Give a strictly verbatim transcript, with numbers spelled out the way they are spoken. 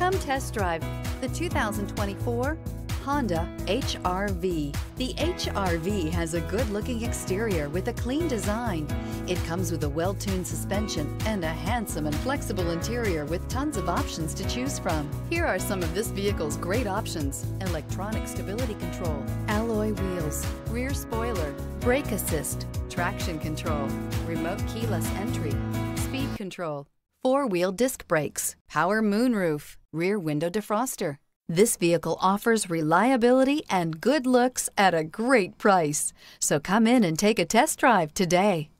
Come test drive the two thousand twenty-four Honda H R V. The H R V has a good-looking exterior with a clean design. It comes with a well-tuned suspension and a handsome and flexible interior with tons of options to choose from. Here are some of this vehicle's great options: electronic stability control, alloy wheels, rear spoiler, brake assist, traction control, remote keyless entry, speed control, four-wheel disc brakes, power moonroof, rear window defroster. This vehicle offers reliability and good looks at a great price. So come in and take a test drive today.